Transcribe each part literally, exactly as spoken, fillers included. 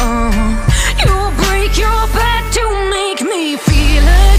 Oh, you break your back to make me feel again.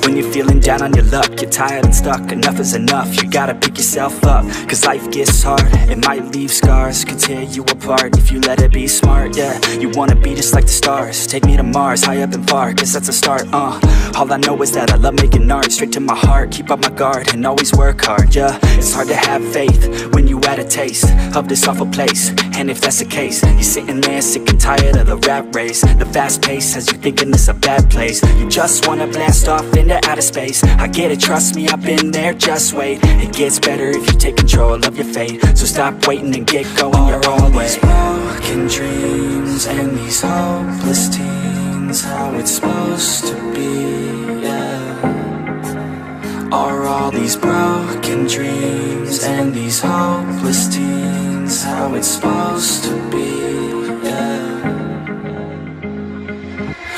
When you're feeling down on your luck, you're tired and stuck, enough is enough, you gotta pick yourself up. Cause life gets hard, it might leave scars, could tear you apart if you let it be smart. Yeah, you wanna be just like the stars, take me to Mars, high up and far, guess that's a start. uh All I know is that I love making art, straight to my heart, keep up my guard and always work hard. Yeah, it's hard to have faith when you had a taste of this awful place. And if that's the case, you're sitting there sick and tired of the rat race, the fast pace has you thinking this a bad place. You just wanna blast off into outer space. I get it, trust me, I've been there, just wait. It gets better if you take control of your fate. So stop waiting and get going all your own way. These broken dreams and these hopeless teens, how it's supposed to be, yeah. Are all these broken dreams and these hopeless teens, how it's supposed to be, yeah.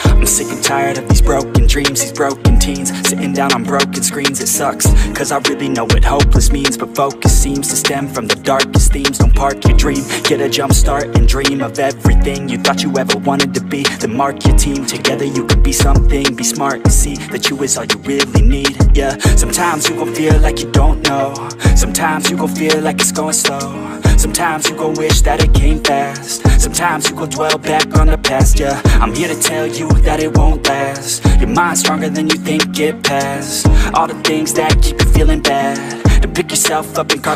I'm sick and tired of these broken dreams, these broken teens, sitting down on broken screens. It sucks, cause I really know what hopeless means, but focus seems to stem from the darkest themes. Don't park your dream, get a jump start and dream of everything you thought you ever wanted to be. Then mark your team, together you could be something. Be smart and see that you is all you really need, yeah. Sometimes you gon' feel like you don't know, sometimes you gon' feel like it's going slow, sometimes you gon' wish that it came fast, sometimes you gon' dwell back on the past, yeah. I'm here to tell you that it won't last. Your mind's stronger than you think it past. All the things that keep you feeling bad, to pick yourself up and carve